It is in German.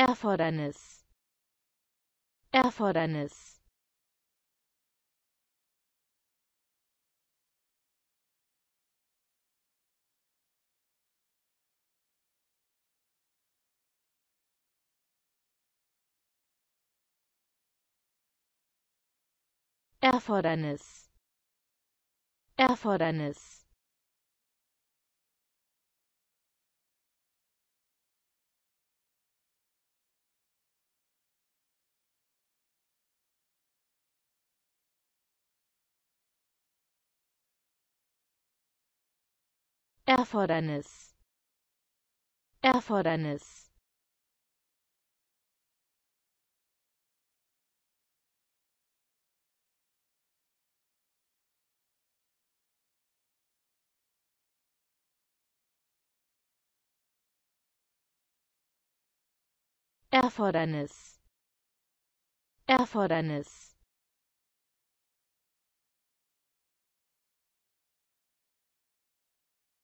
Erfordernis. Erfordernis. Erfordernis. Erfordernis. Erfordernis. Erfordernis. Erfordernis. Erfordernis.